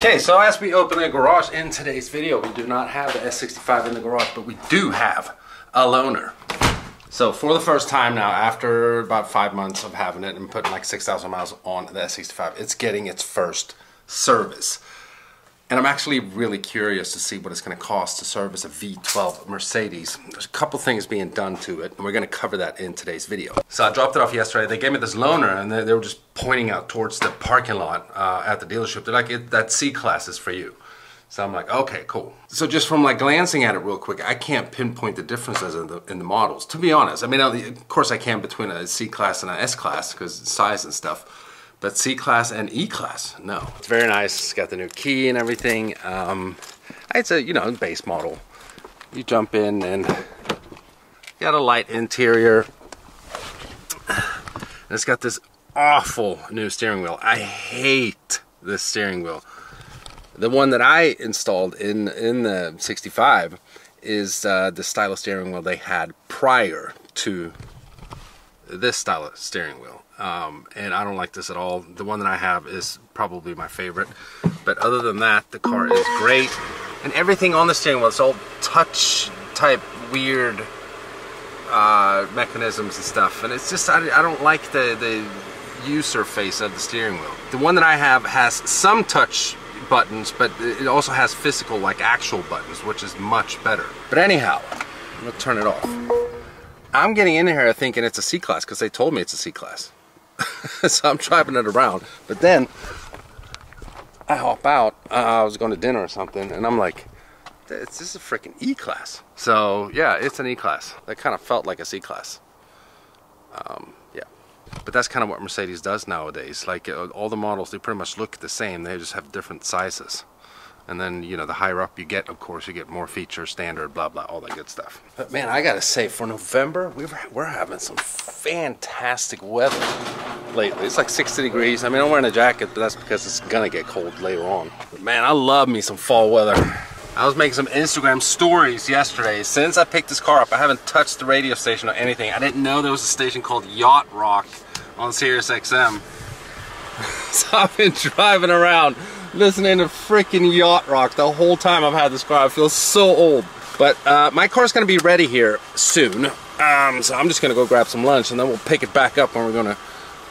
Okay, so as we open the garage in today's video, we do not have the S65 in the garage, but we do have a loaner. So for the first time now, after about 5 months of having it and putting like 6,000 miles on the S65, it's getting its first service. And I'm actually really curious to see what it's going to cost to service a V12 Mercedes. There's a couple things being done to it, and we're going to cover that in today's video. So I dropped it off yesterday. They gave me this loaner, and they were just pointing out towards the parking lot at the dealership. They're like, that C-Class is for you. So I'm like, okay, cool. So just from like glancing at it real quick, I can't pinpoint the differences in the models, to be honest. I mean, of course I can between a C-Class and an S-Class because it's size and stuff. But C-Class and E-Class, no. It's very nice. It's got the new key and everything. It's a, you know, base model. You jump in and got a light interior. And it's got this awful new steering wheel. I hate this steering wheel. The one that I installed in the 65 is the style of steering wheel they had prior to this style of steering wheel. And I don't like this at all. The one that I have is probably my favorite. But other than that, the car is great. And everything on the steering wheel, it's all touch type weird mechanisms and stuff. And it's just, I don't like the user face of the steering wheel. The one that I have has some touch buttons, but it also has physical, like actual buttons, which is much better. But anyhow, I'm gonna turn it off. I'm getting in here thinking it's a C-Class because they told me it's a C-Class. So I'm driving it around, but then I hop out. I was going to dinner or something, and I'm like, this is a freaking E-Class. So yeah, it's an E-Class. That kind of felt like a C-Class. Yeah, but that's kind of what Mercedes does nowadays. Like all the models, they pretty much look the same. They just have different sizes. And then, you know, the higher up you get, of course, you get more features, standard, blah, blah, all that good stuff. But man, I gotta say, for November, we're having some fantastic weather lately. It's like 60 degrees. I mean, I'm wearing a jacket, but that's because it's gonna get cold later on. But man, I love me some fall weather. I was making some Instagram stories yesterday. Since I picked this car up, I haven't touched the radio station or anything. I didn't know there was a station called Yacht Rock on Sirius XM. So I've been driving around listening to freaking Yacht Rock the whole time I've had this car. I feel so old. But my car's going to be ready here soon. So I'm just going to go grab some lunch, and then we'll pick it back up when we're going to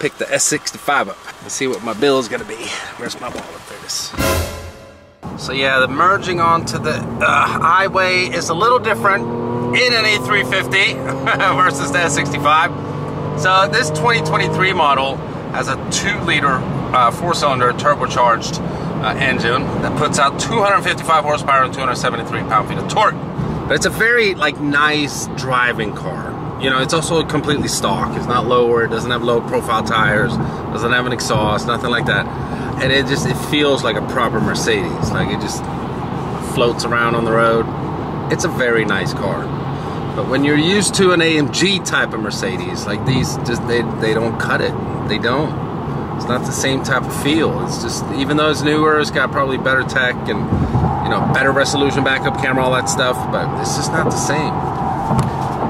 pick the S65 up and see what my bill is going to be. Where's my wallet? There it is. So yeah, the merging onto the highway is a little different in an A350 versus the S65. So this 2023 model has a 2-liter four-cylinder turbocharged engine that puts out 255 horsepower and 273 pound-feet of torque. But it's a very like nice driving car. You know, it's also completely stock. It's not lower. It doesn't have low profile tires. Doesn't have an exhaust. Nothing like that. And it feels like a proper Mercedes. Like it just floats around on the road. It's a very nice car. But when you're used to an AMG type of Mercedes, like these, just they don't cut it. They don't. It's not the same type of feel. It's just, even though it's newer, it's got probably better tech and, you know, better resolution, backup camera, all that stuff, but it's just not the same.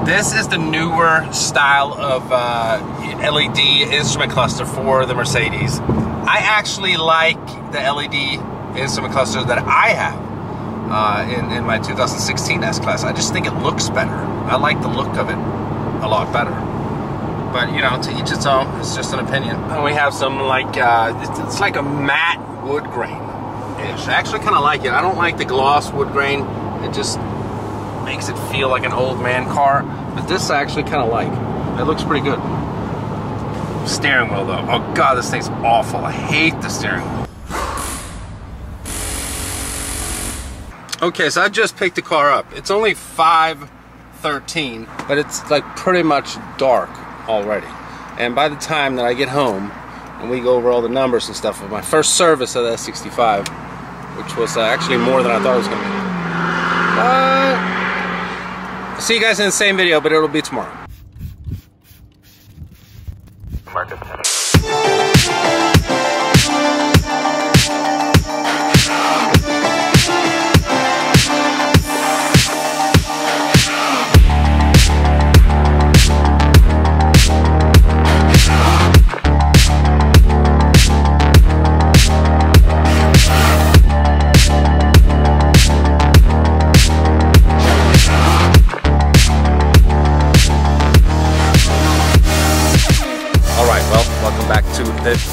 This is the newer style of LED instrument cluster for the Mercedes. I actually like the LED instrument cluster that I have in my 2016 S-Class. I just think it looks better. I like the look of it a lot better. But, you know, to each its own, it's just an opinion. And we have some, like, it's like a matte wood grain-ish. I actually kind of like it. I don't like the gloss wood grain. It just makes it feel like an old man car. But this I actually kind of like. It looks pretty good. Steering wheel, though. Oh, God, this thing's awful. I hate the steering wheel. Okay, so I just picked the car up. It's only 5:13, but it's, like, pretty much dark already, and by the time that I get home and we go over all the numbers and stuff of my first service of the S65, which was actually more than I thought it was going to be. See you guys in the same video, but it'll be tomorrow.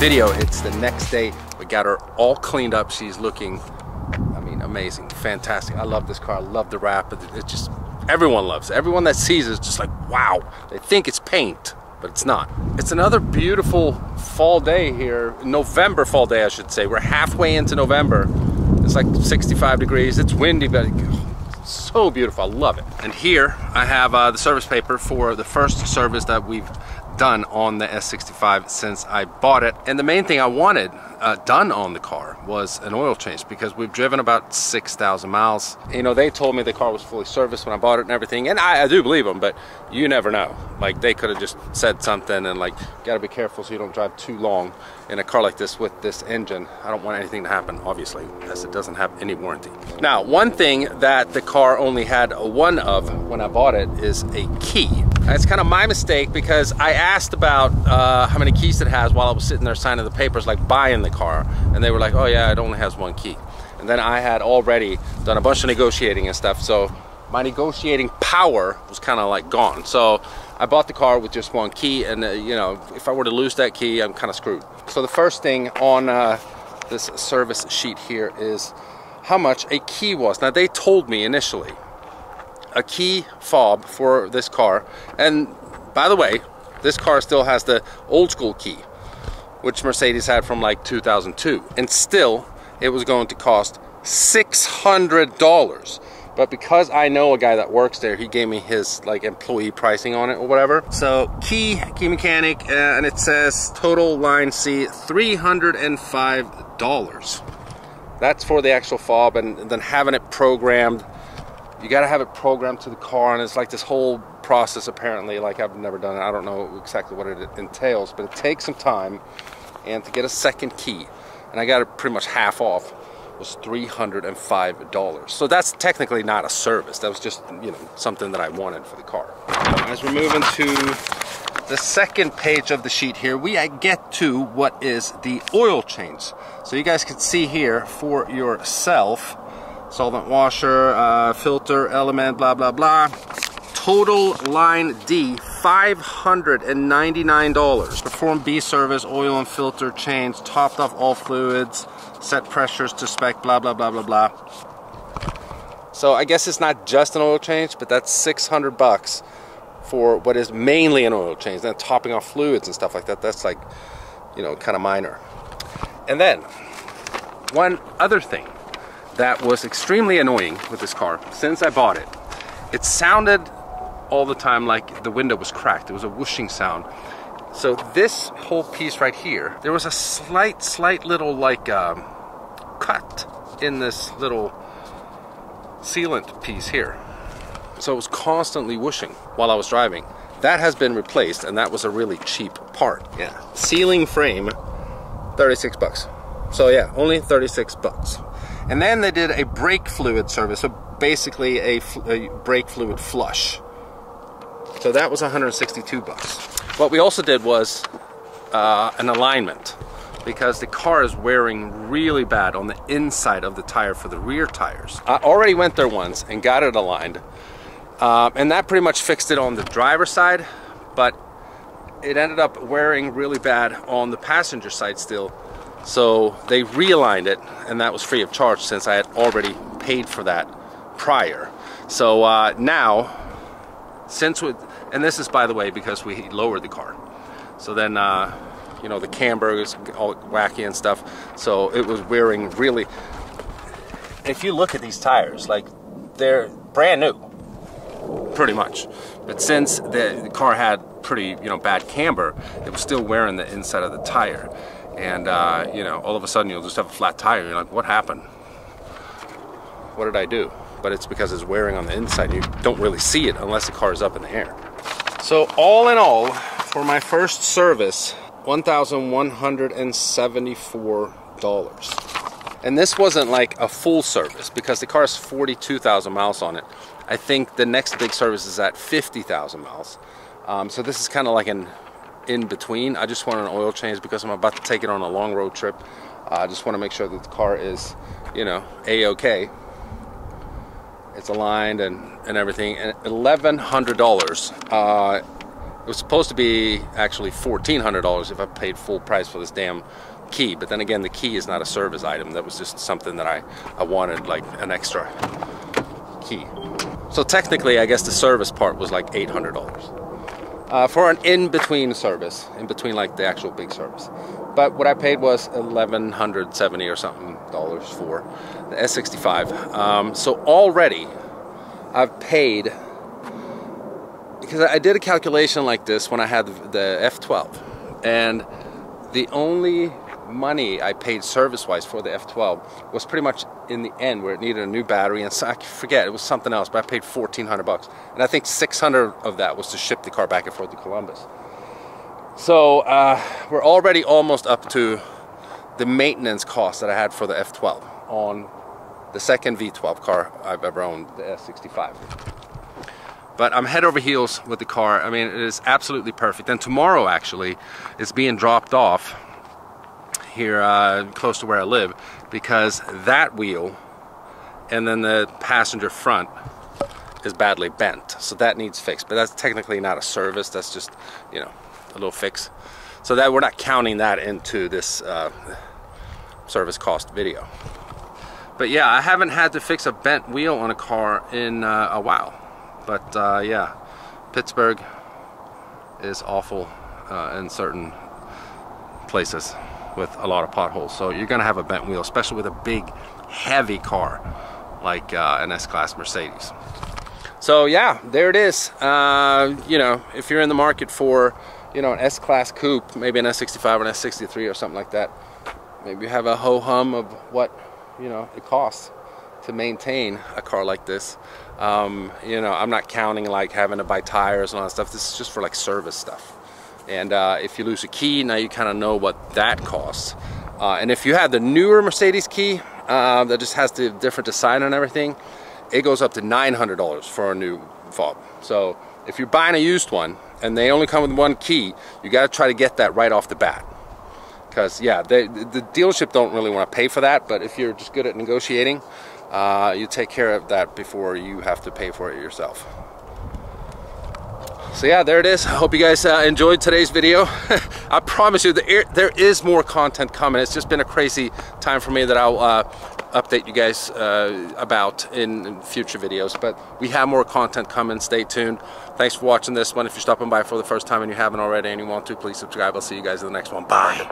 video hits the next day. We got her all cleaned up. She's looking, I mean, amazing, fantastic. I love this car. I love the wrap. It's just, everyone loves it. Everyone that sees it is just like, wow. They think it's paint, but it's not. It's another beautiful fall day here. November fall day, I should say. We're halfway into November. It's like 65 degrees. It's windy, but it's so beautiful. I love it. And here I have the service paper for the first service that we've done on the S65 since I bought it. And the main thing I wanted done on the car was an oil change, because we've driven about 6,000 miles. You know, they told me the car was fully serviced when I bought it and everything, and I do believe them, but you never know. Like, they could have just said something and like, gotta be careful so you don't drive too long in a car like this with this engine. I don't want anything to happen, obviously, as it doesn't have any warranty. Now, one thing that the car only had one of when I bought it is a key. It's kind of my mistake, because I asked about how many keys it has while I was sitting there signing the papers, like buying the car, and they were like, oh yeah, it only has one key. And then I had already done a bunch of negotiating and stuff, so my negotiating power was kind of like gone. So I bought the car with just one key, and you know, if I were to lose that key, I'm kind of screwed. So the first thing on this service sheet here is how much a key was. Now, they told me initially a key fob for this car, and by the way, this car still has the old school key, which Mercedes had from like 2002, and still it was going to cost $600. But because I know a guy that works there, he gave me his like employee pricing on it or whatever. So key mechanic, and it says total line C, $305. That's for the actual fob, and then having it programmed. You gotta have it programmed to the car, and it's like this whole process apparently. Like, I've never done it. I don't know exactly what it entails, but it takes some time. And to get a second key, and I got it pretty much half off, was $305. So that's technically not a service. That was just, you know, something that I wanted for the car. As we move into the second page of the sheet here, we get to what is the oil change. So you guys can see here for yourself, solvent washer, filter element, blah, blah, blah. Total line D, $599. Perform B service, oil and filter change, topped off all fluids, set pressures to spec, blah, blah, blah, blah, blah. So I guess it's not just an oil change, but that's $600 for what is mainly an oil change. Then topping off fluids and stuff like that, that's like, you know, kind of minor. And then one other thing that was extremely annoying with this car since I bought it. It sounded all the time like the window was cracked. It was a whooshing sound. So this whole piece right here, there was a slight little like cut in this little sealant piece here. So it was constantly whooshing while I was driving. That has been replaced, and that was a really cheap part. Yeah, ceiling frame, $36. So yeah, only $36. And then they did a brake fluid service, so basically a brake fluid flush. So that was $162. What we also did was an alignment, because the car is wearing really bad on the inside of the tire for the rear tires. I already went there once and got it aligned, and that pretty much fixed it on the driver's side, but it ended up wearing really bad on the passenger side still. So they realigned it, and that was free of charge since I had already paid for that prior. So now, since we, and this is, by the way, because we lowered the car. So then, you know, the camber is all wacky and stuff. So it was wearing really, if you look at these tires, like, they're brand new, pretty much. But since the car had pretty, you know, bad camber, it was still wearing the inside of the tire. And, you know, all of a sudden you'll just have a flat tire. You're like, what happened? What did I do? But it's because it's wearing on the inside. You don't really see it unless the car is up in the air. So all in all, for my first service, $1,174. And this wasn't like a full service, because the car has 42,000 miles on it. I think the next big service is at 50,000 miles. So this is kind of like an in between. I just want an oil change because I'm about to take it on a long road trip. I just want to make sure that the car is, you know, a-okay. It's aligned and everything. And $1,100 It was supposed to be actually $1,400 if I paid full price for this damn key, but then again, the key is not a service item. That was just something that I wanted, like an extra key. So technically, I guess the service part was like $800 for an in-between service, in between like the actual big service. But what I paid was $1,170 or something dollars for the S65. So already I've paid, because I did a calculation like this when I had the F12, and the only money I paid service-wise for the F12 was pretty much in the end where it needed a new battery, and so I forget, it was something else, but I paid $1,400 bucks, and I think $600 of that was to ship the car back and forth to Columbus. So we're already almost up to the maintenance cost that I had for the F12 on the second V12 car I've ever owned, the S65. But I'm head over heels with the car. I mean, it is absolutely perfect. And tomorrow, actually, it's being dropped off here close to where I live, because that wheel and then the passenger front is badly bent, so that needs fixed. But that's technically not a service, that's just, you know, a little fix, so that we're not counting that into this service cost video. But yeah, I haven't had to fix a bent wheel on a car in a while. But yeah, Pittsburgh is awful in certain places with a lot of potholes, so you're gonna have a bent wheel, especially with a big heavy car like an S-Class Mercedes. So yeah, there it is. You know, if you're in the market for, you know, an S-Class coupe, maybe an S65 or an S63 or something like that, maybe you have a ho-hum of what, you know, it costs to maintain a car like this. You know, I'm not counting like having to buy tires and all that stuff. This is just for like service stuff. And if you lose a key, now you kind of know what that costs. And if you have the newer Mercedes key that just has the different design and everything, it goes up to $900 for a new fob. So if you're buying a used one and they only come with one key, you got to try to get that right off the bat. Because yeah, the dealership don't really want to pay for that, but if you're just good at negotiating, you take care of that before you have to pay for it yourself. So yeah, there it is. I hope you guys enjoyed today's video. I promise you there is more content coming. It's just been a crazy time for me that I'll update you guys about in future videos, but we have more content coming. Stay tuned. Thanks for watching this one. If you're stopping by for the first time and you haven't already and you want to, please subscribe. I'll see you guys in the next one. Bye.